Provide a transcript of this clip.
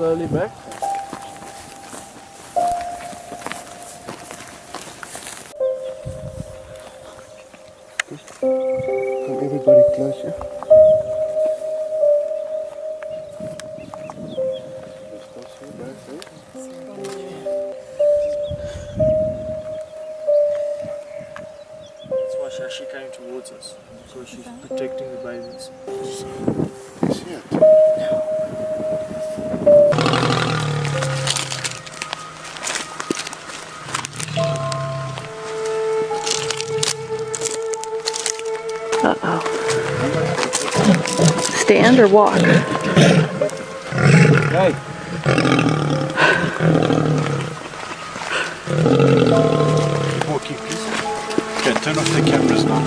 slowly back. Just come everybody closer. That's why she actually came towards us. So she's protecting the babies. You see it? Uh-oh. Stand or walk? Hey. Walkie, please. Okay, turn off the cameras now.